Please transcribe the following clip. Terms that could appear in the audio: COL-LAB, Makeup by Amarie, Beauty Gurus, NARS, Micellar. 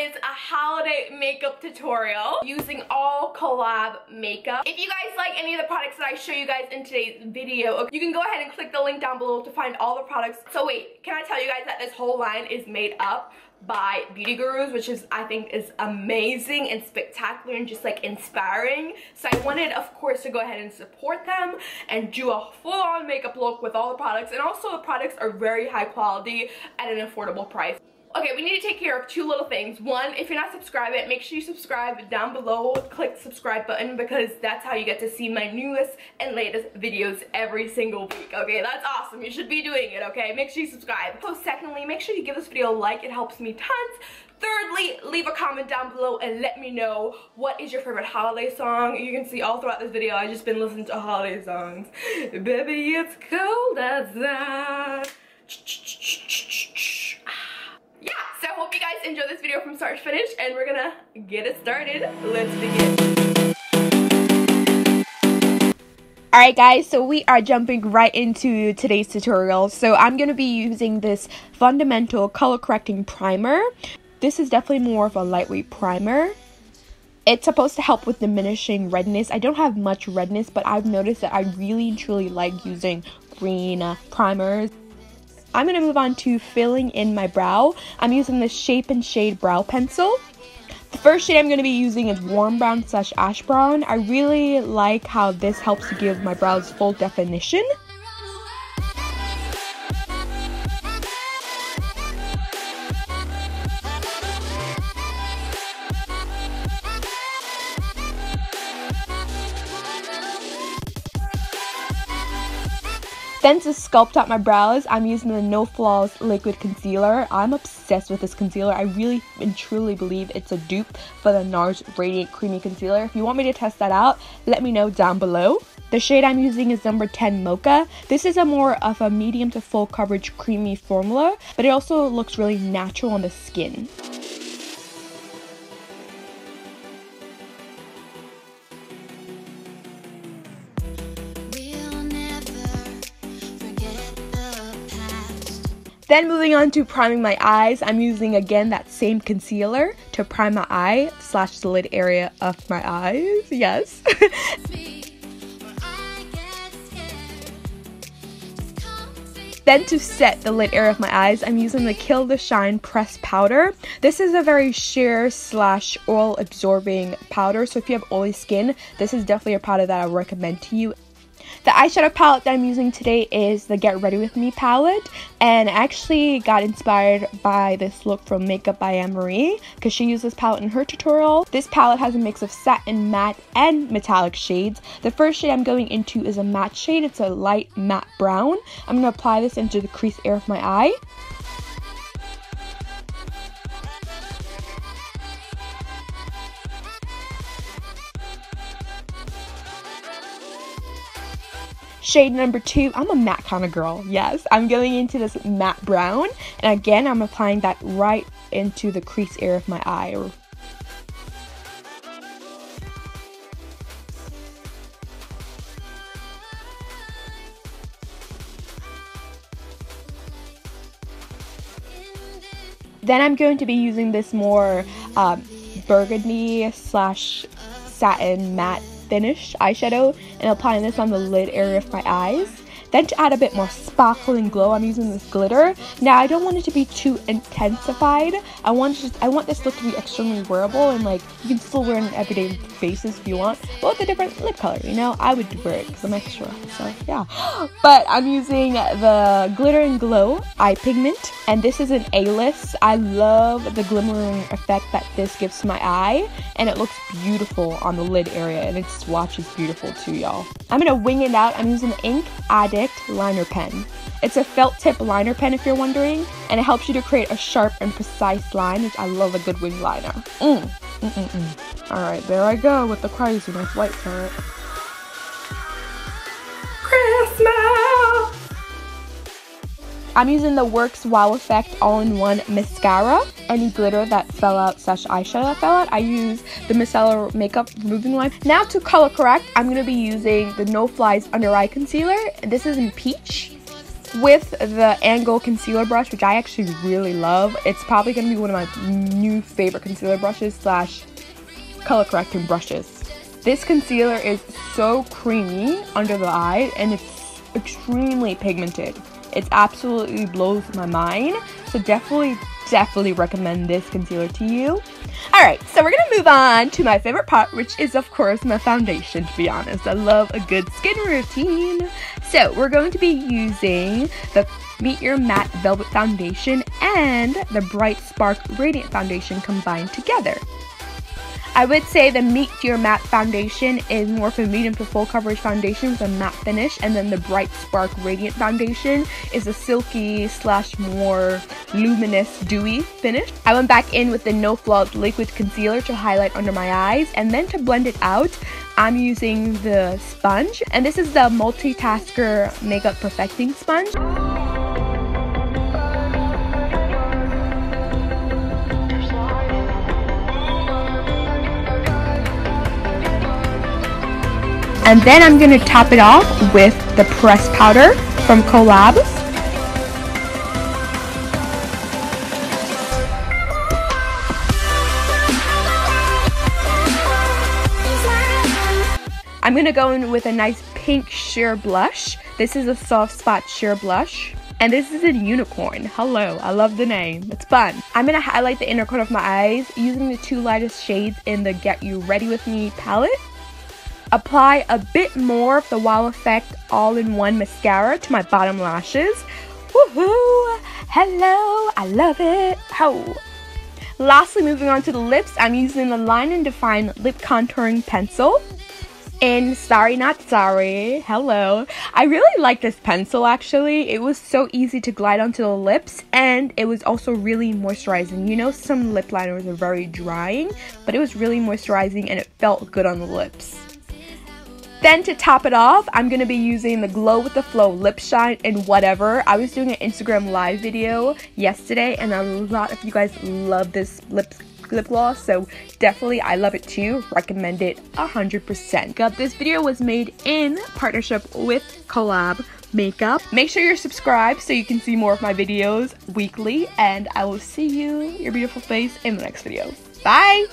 is a holiday makeup tutorial using all collab makeup. If you guys like any of the products that I show you guys in today's video, you can go ahead and click the link down below to find all the products. So wait, can I tell you guys that this whole line is made up by Beauty Gurus, which is, I think, is amazing and spectacular and just like inspiring. So I wanted, of course, to go ahead and support them and do a full-on makeup look with all the products. And also the products are very high quality at an affordable price. Okay, we need to take care of two little things. One, if you're not subscribed yet, make sure you subscribe down below. Click the subscribe button because that's how you get to see my newest and latest videos every single week. Okay, that's awesome. You should be doing it, okay? Make sure you subscribe. So secondly, make sure you give this video a like. It helps me tons. Thirdly, leave a comment down below and let me know what is your favorite holiday song. You can see all throughout this video, I've just been listening to holiday songs. Baby, it's cold outside. Yeah, so I hope you guys enjoy this video from start to finish, and we're gonna get it started. Let's begin. Alright guys, so we are jumping right into today's tutorial. So I'm gonna be using this fundamental color correcting primer. This is definitely more of a lightweight primer. It's supposed to help with diminishing redness. I don't have much redness, but I've noticed that I really truly like using green primers. I'm going to move on to filling in my brow. I'm using the Shape and Shade Brow Pencil. The first shade I'm going to be using is Warm Brown / Ash Brown. I really like how this helps to give my brows full definition. Then to sculpt out my brows, I'm using the No Flaws Liquid Concealer. I'm obsessed with this concealer. I really and truly believe it's a dupe for the NARS Radiant Creamy Concealer. If you want me to test that out, let me know down below. The shade I'm using is number 10 Mocha. This is a more of a medium to full coverage creamy formula, but it also looks really natural on the skin. Then moving on to priming my eyes, I'm using again that same concealer to prime my eye / the lid area of my eyes, yes. Then to set the lid area of my eyes, I'm using the Kill the Shine Pressed Powder. This is a very sheer / oil absorbing powder, so if you have oily skin, this is definitely a powder that I recommend to you. The eyeshadow palette that I'm using today is the Get Ready With Me palette, and I actually got inspired by this look from Makeup by Amarie because she used this palette in her tutorial. This palette has a mix of satin, matte, and metallic shades. The first shade I'm going into is a matte shade. It's a light matte brown. I'm going to apply this into the crease area of my eye. Shade number 2, I'm a matte kind of girl, yes. I'm going into this matte brown, and again, I'm applying that right into the crease area of my eye. Then I'm going to be using this more burgundy / satin matte finish eyeshadow and applying this on the lid area of my eyes. Then to add a bit more sparkle and glow, I'm using this glitter. Now I don't want it to be too intensified. I want this look to be extremely wearable and like you can still wear it on everyday basis if you want, but with a different lip color, you know? I would wear it because I'm extra, so yeah. But I'm using the Glitter and Glow eye pigment, and this is an A-list. I love the glimmering effect that this gives to my eye, and it looks beautiful on the lid area, and its swatch is beautiful too, y'all. I'm gonna wing it out. I'm using the Ink Addict liner pen. It's a felt tip liner pen if you're wondering, and it helps you to create a sharp and precise line, which I love a good wing liner. Alright, there I go with the craziness white part. Christmas! I'm using the Works Wow Effect All-in-One Mascara. Any glitter that fell out / eyeshadow that fell out, I use the Micellar Makeup Removing Line. Now to color correct, I'm going to be using the No Flies Under Eye Concealer. This is in Peach. with the angle concealer brush, which I actually really love. It's probably going to be one of my new favorite concealer brushes slash color correcting brushes. This concealer is so creamy under the eye and it's extremely pigmented. It absolutely blows my mind. So definitely recommend this concealer to you. Alright, so we're gonna move on to my favorite part, which is of course my foundation. To be honest, I love a good skin routine. So we're going to be using the Meet Your Matte Velvet Foundation and the Bright Spark Radiant Foundation combined together. I would say the Meet Your Matte Foundation is more of a medium to full coverage foundation with a matte finish, and then the Bright Spark Radiant Foundation is a silky slash more luminous dewy finish. I went back in with the No Flaws Liquid Concealer to highlight under my eyes, and then to blend it out I'm using the sponge, and this is the Multitasker Makeup Perfecting Sponge. And then I'm going to top it off with the pressed powder from Collab. I'm going to go in with a nice pink sheer blush. This is a Soft Spot sheer blush. And this is a unicorn. Hello, I love the name. It's fun. I'm going to highlight the inner corner of my eyes using the two lightest shades in the Get You Ready With Me palette. Apply a bit more of the Wow Effect All-in-One Mascara to my bottom lashes. Woohoo! Hello! I love it! Ho! Lastly, moving on to the lips, I'm using the Line and Define Lip Contouring Pencil in Sorry Not Sorry. Hello! I really like this pencil actually. It was so easy to glide onto the lips and it was also really moisturizing. You know, some lip liners are very drying, but it was really moisturizing and it felt good on the lips. Then to top it off, I'm going to be using the Glow with the Flow Lip Shine in Whatever. I was doing an Instagram live video yesterday and a lot of you guys love this lip gloss, so definitely I love it too. Recommend it 100%. This video was made in partnership with Collab Makeup. Make sure you're subscribed so you can see more of my videos weekly, and I will see you, your beautiful face, in the next video. Bye!